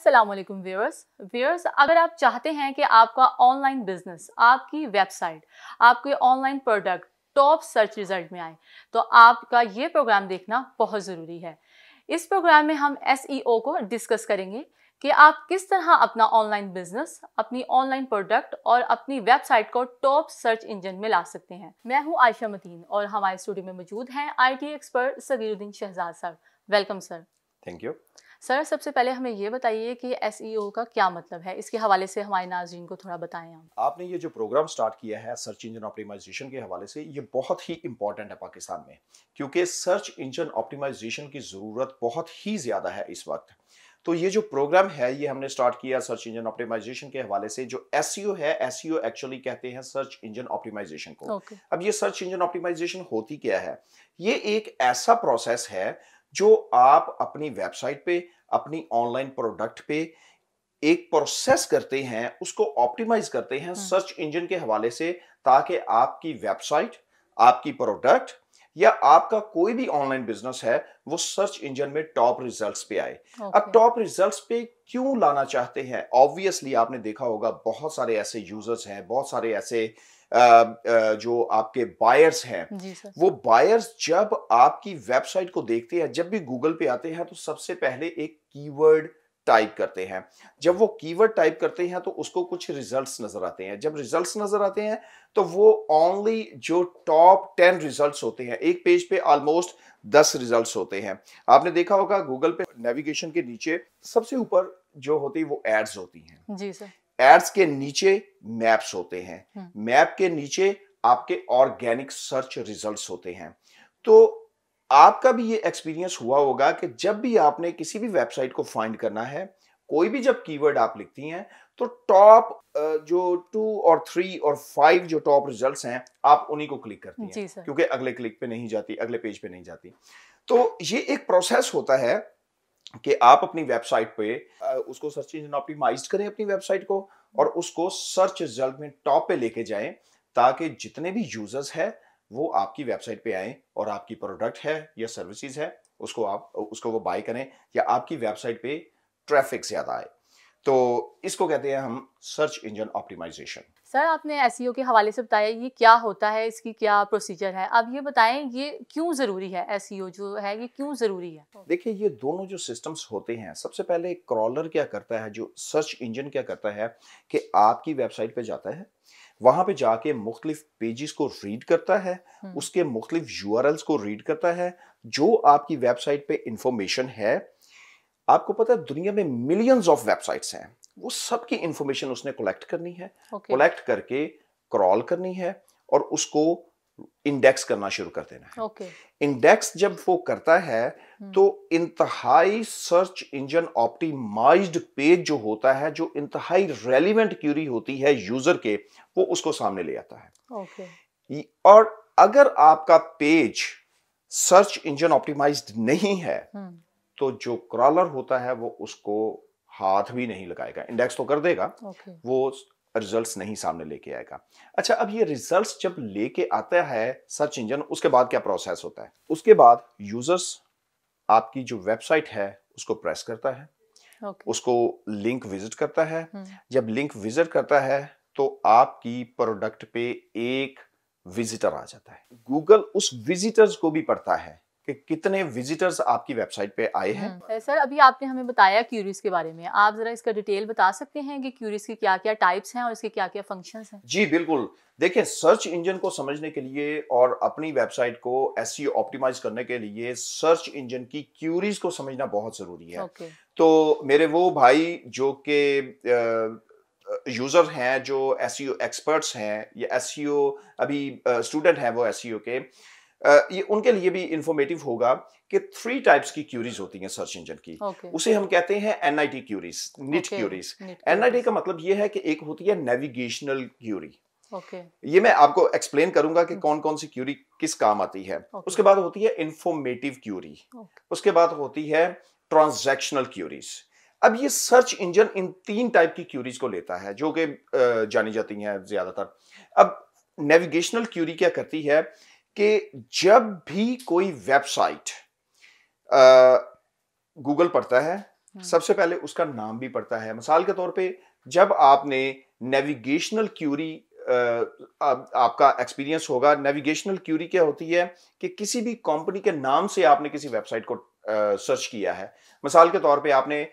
अस्सलामुअलैकुम व्यूअर्स, अगर आप चाहते हैं कि आपका ऑनलाइन बिजनेस, आपकी वेबसाइट, आपके online product top search result में आए तो आपका ये प्रोग्राम देखना बहुत ज़रूरी है। इस प्रोग्राम में हम एसईओ को डिस्कस करेंगे कि आप किस तरह अपना ऑनलाइन बिजनेस, अपनी ऑनलाइन प्रोडक्ट और अपनी वेबसाइट को टॉप सर्च इंजन में ला सकते हैं। मैं हूँ आयशा मदीन और हमारे स्टूडियो में मौजूद हैं IT expert Sagiruddin Shahzad sir. Welcome sir. Thank you sir. सबसे पहले हमें ये बताइए कि एसईओ का क्या मतलब है, इसके हवाले से हमारे नाज़रीन को थोड़ा बताएं आप। आपने ये जो प्रोग्राम स्टार्ट किया है सर्च इंजन ऑप्टिमाइजेशन के हवाले से, ये बहुत ही इम्पॉर्टेंट है पाकिस्तान में, क्योंकि सर्च इंजन ऑप्टिमाइजेशन की ज़रूरत बहुत ही ज़्यादा है इस वक्त। तो ये जो प्रोग्राम है ये हमने स्टार्ट किया सर्च इंजन ऑप्टिमाइजेशन के हवाले से। जो एसईओ है, एसईओ एक्चुअली कहते हैं सर्च इंजन ऑप्टिमाइजेशन को। अब ये सर्च इंजन ऑप्टिमाइजेशन होती क्या है? ये एक ऐसा प्रोसेस है जो आप अपनी वेबसाइट पे, अपनी ऑनलाइन प्रोडक्ट पे एक प्रोसेस करते हैं, उसको ऑप्टिमाइज करते हैं सर्च इंजन के हवाले से, ताकि आपकी वेबसाइट, आपकी प्रोडक्ट या आपका कोई भी ऑनलाइन बिजनेस है वो सर्च इंजन में टॉप रिजल्ट्स पे आए। अब टॉप रिजल्ट्स पे क्यों लाना चाहते हैं? ऑब्वियसली आपने देखा होगा बहुत सारे ऐसे यूजर्स हैं, बहुत सारे ऐसे जो आपके बायर्स हैं, वो बायर्स जब आपकी वेबसाइट को देखते हैं, जब भी गूगल पे आते हैं तो सबसे पहले एक कीवर्ड टाइप करते हैं। जब वो कीवर्ड टाइप करते हैं तो उसको कुछ रिजल्ट्स नजर आते हैं। जब रिजल्ट्स नजर आते हैं तो वो ओनली जो टॉप 10 रिजल्ट्स होते हैं, एक पेज पे ऑलमोस्ट 10 रिजल्ट्स होते हैं। आपने देखा होगा गूगल पे नेविगेशन के नीचे सबसे ऊपर जो होती है वो एड्स होती हैं। जी सर। एड्स के नीचे मैप्स होते हैं, मैप के नीचे आपके ऑर्गेनिक सर्च रिजल्ट्स होते हैं। तो आपका भी ये एक्सपीरियंस हुआ होगा कि जब भी आपने किसी भी वेबसाइट को फाइंड करना है, कोई भी जब कीवर्ड आप लिखती हैं तो टॉप जो 2 और 3 और 5 जो टॉप रिजल्ट्स हैं आप उन्हीं को क्लिक करती हैं, क्योंकि अगले क्लिक पे नहीं जाती, अगले पेज पे नहीं जाती। तो ये एक प्रोसेस होता है कि आप अपनी वेबसाइट पे उसको सर्च इंजन ऑप्टिमाइज करें, अपनी वेबसाइट को, और उसको सर्च रिजल्ट में टॉप पे लेके जाएं, ताकि जितने भी यूजर्स हैं वो आपकी वेबसाइट पे आएं और आपकी प्रोडक्ट है या सर्विसेज है उसको आप वो बाय करें, या आपकी वेबसाइट पे ट्रैफिक ज़्यादा आए। तो इसको कहते हैं हम सर्च इंजन ऑप्टिमाइजेशन। सर, आपने एसईओ के हवाले से बताया ये क्या होता है, इसकी क्या प्रोसीजर है। अब ये बताएं ये क्यों ज़रूरी है, एसईओ जो है ये क्यों ज़रूरी है? देखिए, ये दोनों जो सिस्टम्स होते हैं, सबसे पहले क्रॉलर क्या करता है, जो सर्च इंजन क्या करता है कि आपकी वेबसाइट पे जाता है, वहाँ पे जाके मुख्तलिफ पेजेस को रीड करता है, उसके मुख्तलिफ यूआरएल्स को रीड करता है, जो आपकी वेबसाइट पे इंफॉर्मेशन है। आपको पता है दुनिया में मिलियंस ऑफ वेबसाइट्स हैं, वो सबकी इंफॉर्मेशन उसने कलेक्ट करनी है, कलेक्ट करके क्रॉल करनी है और उसको इंडेक्स करना शुरू कर देना है। इंडेक्स जब वो करता है तो इंतहाई सर्च इंजन ऑप्टिमाइज्ड पेज जो होता है, जो इंतहाई रेलिवेंट क्यूरी होती है यूजर के, वो उसको सामने ले आता है। और अगर आपका पेज सर्च इंजन ऑप्टिमाइज्ड नहीं है तो जो क्रॉलर होता है वो उसको हाथ भी नहीं लगाएगा, इंडेक्स तो कर देगा, वो रिजल्ट्स नहीं सामने लेके आएगा। अच्छा, अब ये रिजल्ट्स जब लेके आता है सर्च इंजन, उसके बाद क्या प्रोसेस होता है? उसके बाद यूजर्स आपकी जो वेबसाइट है उसको प्रेस करता है, उसको लिंक विजिट करता है। जब लिंक विजिट करता है तो आपकी प्रोडक्ट पे एक विजिटर आ जाता है। गूगल उस विजिटर्स को भी पढ़ता है कि कितने विजिटर्स आपकी वेबसाइट पे आए हैं। सर, अभी आपने हमें बताया क्यूरीज के बारे में, आप जरा इसका डिटेल बता सकते हैं कि क्यूरीज की क्या क्या टाइप्स हैं और इसके क्या क्या फंक्शंस हैं? जी बिल्कुल। देखिए, सर्च इंजन को समझने के लिए और अपनी वेबसाइट को एसईओ ऑप्टिमाइज करने के लिए सर्च इंजन की क्यूरीज को समझना बहुत जरूरी है। तो मेरे वो भाई जो के यूजर हैं, जो एसईओ एक्सपर्ट्स हैं या एसईओ अभी स्टूडेंट हैं, वो एसईओ के ये उनके लिए भी इंफॉर्मेटिव होगा कि 3 टाइप्स की क्यूरीज होती हैं सर्च इंजन की। उसे हम कहते हैं NIT queries, nit queries. NIT का मतलब ये है कि एक होती है नेविगेशनल क्यूरी। ये मैं आपको एक्सप्लेन करूंगा कि कौन कौन सी क्यूरी किस काम आती है। उसके बाद होती है इंफॉर्मेटिव क्यूरी, उसके बाद होती है ट्रांजैक्शनल क्यूरीज। अब ये सर्च इंजन इन 3 टाइप की क्यूरीज को लेता है जो कि जानी जाती हैं ज्यादातर। अब नेविगेशनल क्यूरी क्या करती है कि जब भी कोई वेबसाइट गूगल पढ़ता है, सबसे पहले उसका नाम भी पड़ता है। मिसाल के तौर पे जब आपने नेविगेशनल क्यूरी आपका एक्सपीरियंस होगा। नेविगेशनल क्यूरी क्या होती है कि किसी भी कंपनी के नाम से आपने किसी वेबसाइट को सर्च किया है। मिसाल के तौर पे आपने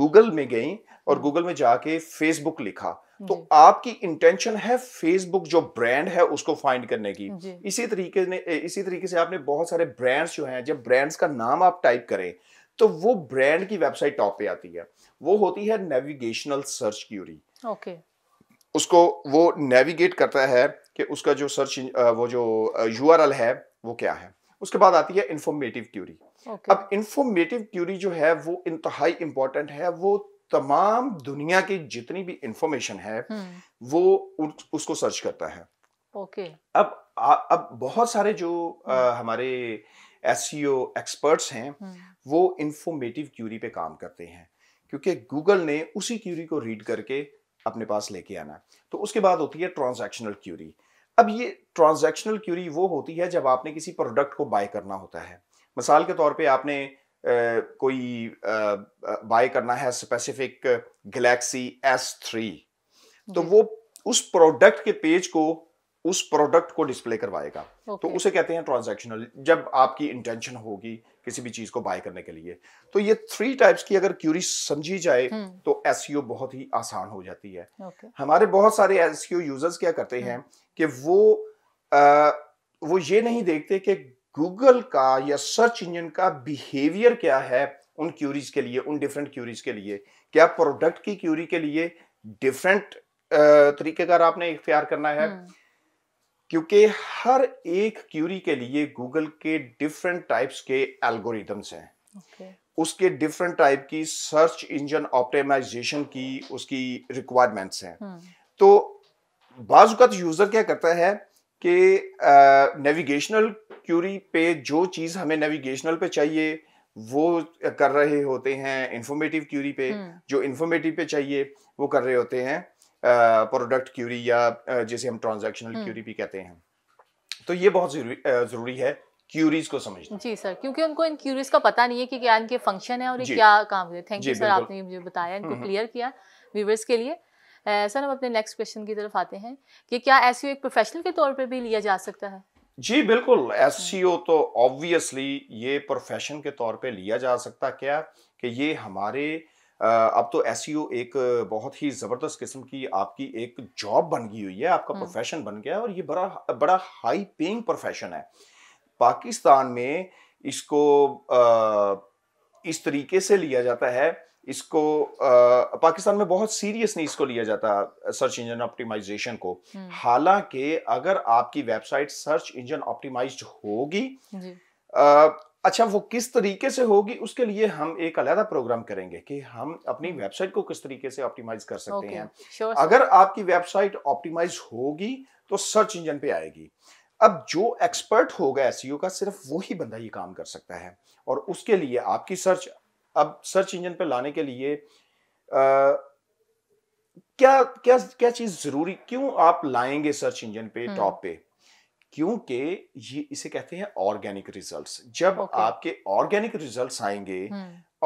गूगल में गई और गूगल में जाके फेसबुक लिखा, तो आपकी इंटेंशन है फेसबुक जो ब्रांड है उसको फाइंड करने की। इसी तरीके से आपने बहुत सारे ब्रांड्स जो हैं, जब ब्रांड्स का नाम आप टाइप करें तो वो ब्रांड की वेबसाइट टॉप पे आती है, वो होती है नेविगेशनल सर्च क्यूरी। ओके, उसको वो नेविगेट करता है कि उसका जो सर्च वो जो यूआरएल है वो क्या है। उसके बाद आती है इंफॉर्मेटिव क्यूरी। अब इंफॉर्मेटिव क्यूरी जो है वो इंतहाई इंपॉर्टेंट है। वो तमाम दुनिया की जितनी भी इंफॉर्मेशन है वो उसको सर्च करता है। ओके, अब बहुत सारे जो हमारे एसईओ एक्सपर्ट्स हैं वो इंफॉर्मेटिव क्यूरी पे काम करते हैं, क्योंकि गूगल ने उसी क्यूरी को रीड करके अपने पास लेके आना। तो उसके बाद होती है ट्रांजैक्शनल क्यूरी। अब ये ट्रांजैक्शनल क्यूरी वो होती है जब आपने किसी प्रोडक्ट को बाय करना होता है। मिसाल के तौर पे आपने कोई बाय करना है स्पेसिफिक गैलेक्सी S3, तो वो उस प्रोडक्ट के पेज को डिस्प्ले करवाएगा। तो उसे कहते हैं ट्रांजैक्शनल, जब आपकी इंटेंशन होगी किसी भी चीज को बाय करने के लिए। तो ये 3 टाइप्स की अगर क्यूरी समझी जाए तो एसईओ बहुत ही आसान हो जाती है। हमारे बहुत सारे एसईओ यूजर्स क्या करते हैं कि वो ये नहीं देखते कि गूगल का या सर्च इंजन का बिहेवियर क्या है उन क्यूरीज के लिए, उन डिफरेंट क्यूरीज के लिए। क्या प्रोडक्ट की क्यूरी के लिए डिफरेंट तरीकेकार आपने इख्तियार करना है, क्योंकि हर एक क्यूरी के लिए गूगल के डिफरेंट टाइप्स के एल्गोरिदम्स हैं। उसके डिफरेंट टाइप की सर्च इंजन ऑप्टिमाइजेशन की उसकी रिक्वायरमेंट्स हैं। तो बाजुकात यूजर क्या करता है कि नेविगेशनल क्यूरी पे जो चीज हमें नेविगेशनल पे चाहिए वो कर रहे होते हैं, इंफॉर्मेटिव क्यूरी पे जो इंफॉर्मेटिव पे चाहिए वो कर रहे होते हैं प्रोडक्ट क्यूरी या जिसे हम ट्रांजैक्शनल क्यूरी भी कहते हैं। तो ये बहुत जरूरी है क्यूरीज को समझना। जी सर, क्योंकि उनको इन क्यूरीज का पता नहीं है कि क्या इनके फंक्शन है और ये क्या काम है। थैंक यू सर, आपने मुझे बताया, इनको क्लियर किया व्यूअर्स के लिए। सर हम अपने नेक्स्ट क्वेश्चन की तरफ आते हैं कि क्या एसईओ एक प्रोफेशनल के तौर पर भी लिया जा सकता है? जी बिल्कुल, एसईओ तो ऑब्वियसली ये प्रोफेशन के तौर पर लिया जा सकता क्या कि ये हमारे अब तो एसईओ एक बहुत ही ज़बरदस्त किस्म की आपकी एक जॉब बन गई हुई है, आपका प्रोफेशन बन गया है और ये बड़ा हाई पेइंग प्रोफेशन है। पाकिस्तान में इसको इस तरीके से लिया जाता है, इसको पाकिस्तान में बहुत सीरियसली इसको लिया जाता है सर्च इंजन ऑप्टिमाइजेशन को। हालांकि अगर आपकी वेबसाइट सर्च इंजन ऑप्टिमाइज्ड होगी, अच्छा वो किस तरीके से होगी उसके लिए हम एक अलग प्रोग्राम करेंगे कि हम अपनी वेबसाइट को किस तरीके से ऑप्टिमाइज कर सकते हैं। Sure, अगर आपकी वेबसाइट ऑप्टिमाइज होगी तो सर्च इंजन पे आएगी। अब जो एक्सपर्ट होगा एसईओ का, सिर्फ वही बंदा ये काम कर सकता है। और उसके लिए आपकी सर्च अब सर्च इंजन पे लाने के लिए क्या क्या क्या चीज जरूरी, क्यों आप लाएंगे सर्च इंजन पे टॉप पे? क्योंकि ये इसे कहते हैं ऑर्गेनिक रिजल्ट्स। जब आपके ऑर्गेनिक रिजल्ट्स आएंगे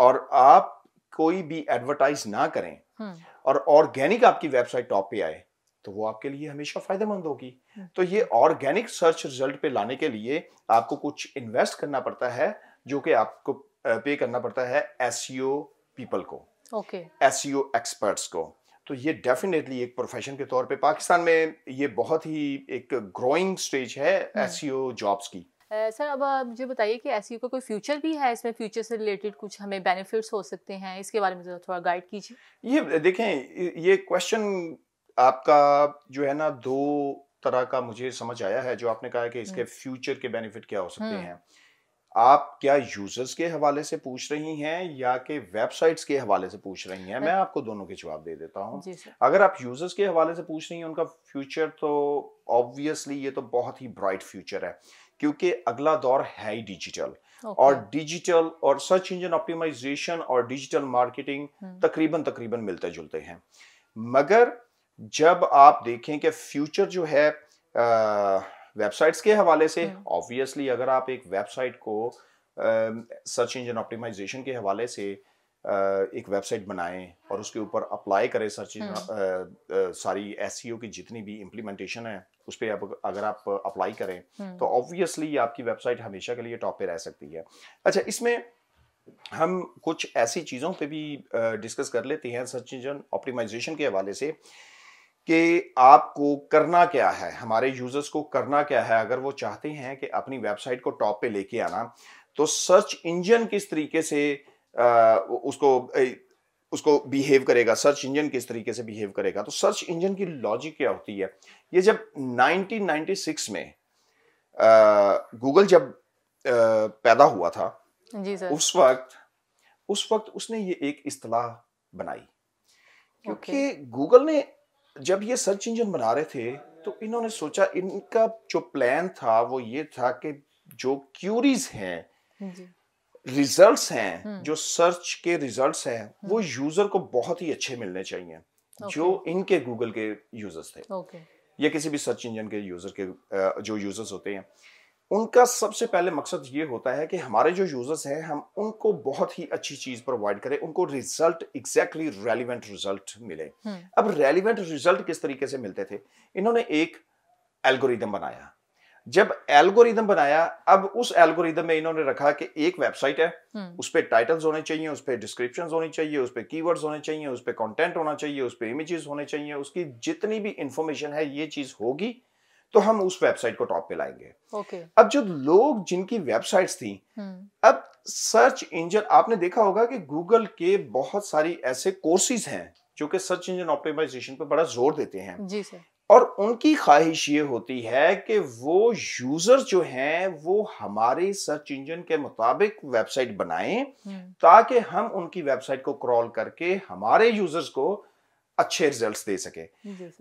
और आप कोई भी एडवर्टाइज ना करें और ऑर्गेनिक आपकी वेबसाइट टॉप पे आए तो वो आपके लिए हमेशा फायदेमंद होगी। तो ये ऑर्गेनिक सर्च रिजल्ट पे लाने के लिए आपको कुछ इन्वेस्ट करना पड़ता है, जो कि आपको पे करना पड़ता है एसईओ पीपल को, एसईओ एक्सपर्ट्स को। तो ये डेफिनेटली एक प्रोफेशन के तौर पे पाकिस्तान में ये बहुत ही एक ग्रोइंग स्टेज है एसईओ जॉब्स की। सर अब मुझे बताइए कि एसईओ का कोई फ्यूचर भी है, इसमें फ्यूचर से रिलेटेड कुछ हमें बेनिफिट्स हो सकते हैं, इसके बारे में थोड़ा गाइड कीजिए। ये देखें, ये क्वेश्चन आपका जो है ना 2 तरह का मुझे समझ आया है। जो आपने कहा कि इसके फ्यूचर के बेनिफिट क्या हो सकते हैं, आप क्या यूजर्स के हवाले से पूछ रही हैं या कि वेबसाइट्स के हवाले से पूछ रही हैं? मैं आपको दोनों के जवाब दे देता हूं। अगर आप यूजर्स के हवाले से पूछ रही हैं उनका फ्यूचर, तो ऑब्वियसली ये तो बहुत ही ब्राइट फ्यूचर है, क्योंकि अगला दौर है ही डिजिटल। और डिजिटल और सर्च इंजन ऑप्टिमाइजेशन और डिजिटल मार्केटिंग तकरीबन मिलते जुलते हैं। मगर जब आप देखें कि फ्यूचर जो है वेबसाइट्स के हवाले से, ऑब्वियसली अगर आप एक वेबसाइट को सर्च इंजन ऑप्टिमाइजेशन के हवाले से एक वेबसाइट बनाएं और उसके ऊपर अप्लाई करें सर्च सारी एसईओ की जितनी भी इम्प्लीमेंटेशन है उस पर अगर आप अप्लाई करें तो ऑब्वियसली आपकी वेबसाइट हमेशा के लिए टॉप पे रह सकती है। अच्छा, इसमें हम कुछ ऐसी चीज़ों पे भी डिस्कस कर लेते हैं सर्च इंजन ऑप्टिमाइजेशन के हवाले से कि आपको करना क्या है, हमारे यूजर्स को करना क्या है अगर वो चाहते हैं कि अपनी वेबसाइट को टॉप पे लेके आना, तो सर्च इंजन किस तरीके से उसको बिहेव करेगा, सर्च इंजन किस तरीके से बिहेव करेगा। तो सर्च इंजन की लॉजिक क्या होती है, ये जब 1996 में गूगल जब पैदा हुआ था जी सर, उस वक्त उसने ये एक इस्तेलाह बनाई, क्योंकि गूगल ने जब ये सर्च इंजन बना रहे थे तो इन्होंने सोचा, इनका जो प्लान था वो ये था कि जो क्यूरीज हैं जी, रिजल्ट्स हैं, जो सर्च के रिजल्ट्स हैं वो यूजर को बहुत ही अच्छे मिलने चाहिए जो इनके गूगल के यूजर्स थे या किसी भी सर्च इंजन के यूजर के जो यूजर्स होते हैं उनका सबसे पहले मकसद ये होता है कि हमारे जो यूजर्स हैं हम उनको बहुत ही अच्छी चीज प्रोवाइड करें, उनको रिजल्ट एग्जैक्टली रेलिवेंट रिजल्ट मिले। अब रेलिवेंट रिजल्ट किस तरीके से मिलते थे, इन्होंने एक एल्गोरिदम बनाया। जब एल्गोरिदम बनाया, अब उस एल्गोरिदम में इन्होंने रखा कि एक वेबसाइट है, उस पे टाइटल्स होने चाहिए, उस पे डिस्क्रिप्शंस होने चाहिए, उस पे कीवर्ड्स होने चाहिए, उस पे कंटेंट होना चाहिए, उस पे इमेजेस होने चाहिए, उसकी जितनी भी इंफॉर्मेशन है ये चीज होगी तो हम उस वेबसाइट को टॉप पे लाएंगे। अब जो लोग जिनकी वेबसाइट्स थी, अब सर्च इंजन, आपने देखा होगा कि गूगल के बहुत सारी ऐसे कोर्सेज हैं जो कि सर्च इंजन ऑप्टिमाइजेशन पर बड़ा जोर देते हैं जी सर, और उनकी ख्वाहिश ये होती है कि वो यूजर जो हैं वो हमारे सर्च इंजन के मुताबिक वेबसाइट बनाएं ताकि हम उनकी वेबसाइट को क्रॉल करके हमारे यूजर्स को अच्छे रिजल्ट्स दे सके।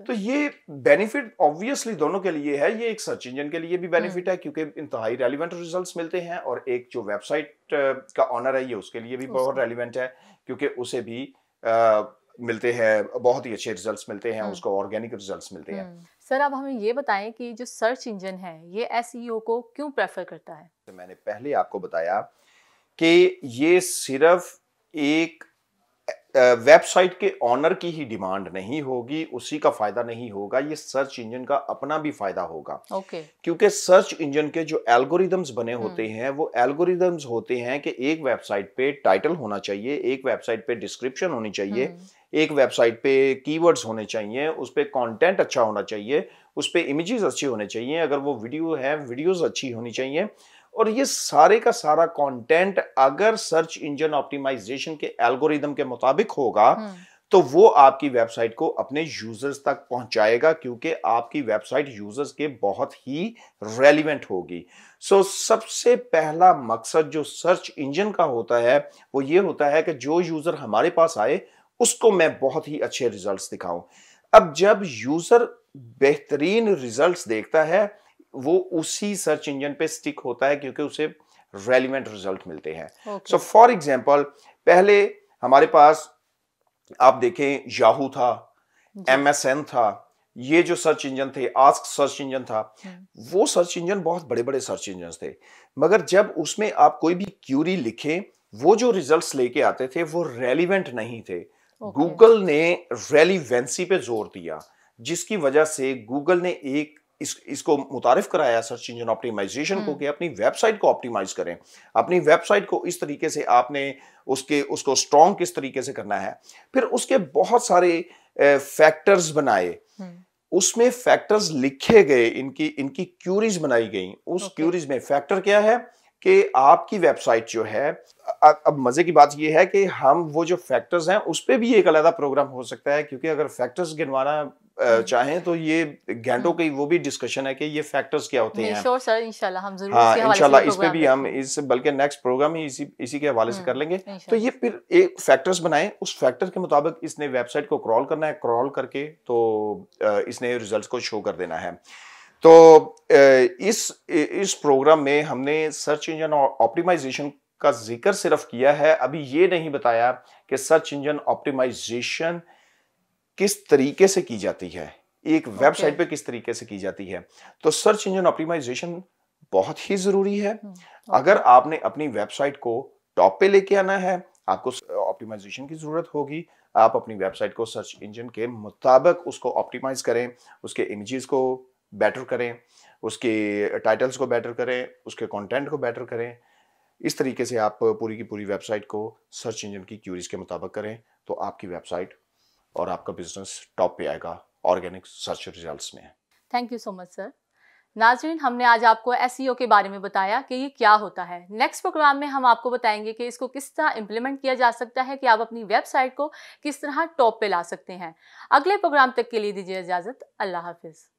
तो ये बेनिफिट ऑब्वियसली दोनों के लिए है, ये एक सर्च इंजन के लिए भी बेनिफिट है क्योंकि इंतहाई रेलिवेंट रिजल्ट्स मिलते हैं, और एक जो वेबसाइट का ऑनर है ये उसके लिए भी बहुत रेलिवेंट है क्योंकि उसे भी मिलते हैं बहुत ही अच्छे रिजल्ट्स मिलते हैं, उसको ऑर्गेनिक रिजल्ट्स मिलते हैं। सर अब हमें ये बताएं कि जो सर्च इंजन है ये एसईओ को क्यों प्रेफर करता है। तो मैंने पहले आपको बताया कि ये सिर्फ एक वेबसाइट के ऑनर की ही डिमांड नहीं होगी, उसी का फायदा नहीं होगा, ये सर्च इंजन का अपना भी फायदा होगा। क्योंकि सर्च इंजन के जो एल्गोरिदम्स बने होते हैं वो एल्गोरिदम्स होते हैं कि एक वेबसाइट पे टाइटल होना चाहिए, एक वेबसाइट पे डिस्क्रिप्शन होनी चाहिए, एक वेबसाइट पे कीवर्ड्स होने चाहिए, उस पे कंटेंट अच्छा होना चाहिए, उस पे इमेजेस अच्छे होने चाहिए, अगर वो वीडियो है वीडियोस अच्छी होनी चाहिए, और ये सारे का सारा कंटेंट अगर सर्च इंजन ऑप्टिमाइजेशन के एल्गोरिदम के मुताबिक होगा तो वो आपकी वेबसाइट को अपने यूजर्स तक पहुंचाएगा क्योंकि आपकी वेबसाइट यूजर्स के बहुत ही रेलिवेंट होगी। सो सबसे पहला मकसद जो सर्च इंजन का होता है वो ये होता है कि जो यूजर हमारे पास आए उसको मैं बहुत ही अच्छे रिजल्ट्स दिखाऊं। अब जब यूजर बेहतरीन रिजल्ट्स देखता है वो उसी सर्च इंजन पे स्टिक होता है क्योंकि उसे रेलिवेंट रिजल्ट मिलते हैं। सो फॉर एग्जांपल पहले हमारे पास आप देखें याहू था, एमएसएन था, ये जो सर्च इंजन थे, आस्क सर्च इंजन था, वो सर्च इंजन बहुत बड़े बड़े सर्च इंजन थे, मगर जब उसमें आप कोई भी क्यूरी लिखें वो जो रिजल्ट्स लेके आते थे वो रेलिवेंट नहीं थे। गूगल ने रेलिवेंसी पे जोर दिया जिसकी वजह से गूगल ने एक इसको मुतारिफ कराया सर्च इंजन ऑप्टिमाइजेशन को कि अपनी वेबसाइट को ऑप्टिमाइज करें, अपनी वेबसाइट को इस तरीके से आपने उसको स्ट्रॉन्ग किस तरीके से करना है। फिर उसके बहुत सारे फैक्टर्स बनाए, उसमें फैक्टर्स लिखे गए, इनकी क्यूरीज बनाई गई, उस क्यूरीज में फैक्टर क्या है कि आपकी वेबसाइट जो है, अब मजे की बात यह है कि हम वो जो फैक्टर्स हैं उस पर भी एक अलग प्रोग्राम हो सकता है क्योंकि अगर फैक्टर्स गिनवाना चाहें तो ये घंटों की वो भी डिस्कशन है कि ये फैक्टर्स क्या होते हैं। श्योर सर, इंशाल्लाह हम जरूर इंशाल्लाह इस पे भी हम इस बल्कि नेक्स्ट प्रोग्राम ही इसी के हवाले से कर लेंगे। तो ये फिर एक फैक्टर्स बनाए, उस फैक्टर के मुताबिक इसने वेबसाइट को क्रॉल करना है, क्रॉल करके तो इसने रिजल्ट को शो कर देना है। तो इस प्रोग्राम में हमने सर्च इंजन ऑप्टिमाइजेशन का जिक्र सिर्फ किया है, अभी ये नहीं बताया कि सर्च इंजन ऑप्टिमाइजेशन किस तरीके से की जाती है, एक वेबसाइट पे किस तरीके से की जाती है। तो सर्च इंजन ऑप्टिमाइजेशन बहुत ही जरूरी है, अगर आपने अपनी वेबसाइट को टॉप पे लेके आना है, आपको ऑप्टिमाइजेशन की ज़रूरत होगी। आप अपनी वेबसाइट को सर्च इंजन के मुताबिक उसको ऑप्टिमाइज़ करें, उसके इमेजेस को बेटर करें, उसके टाइटल्स को बेटर करें, उसके कंटेंट को बेटर करें। इस तरीके से आप पूरी की पूरी वेबसाइट को सर्च इंजन की क्यूरीज के मुताबिक करें तो आपकी वेबसाइट और आपका बिजनेस टॉप पे आएगा ऑर्गेनिक सर्च रिजल्ट्स में। Thank you so much sir. नाज़रीन, हमने आज आपको एसईओ के बारे में बताया कि ये क्या होता है। नेक्स्ट प्रोग्राम में हम आपको बताएंगे कि इसको किस तरह इम्प्लीमेंट किया जा सकता है, कि आप अपनी वेबसाइट को किस तरह टॉप पे ला सकते हैं। अगले प्रोग्राम तक के लिए दीजिए इजाज़त। अल्लाह हाफिज़।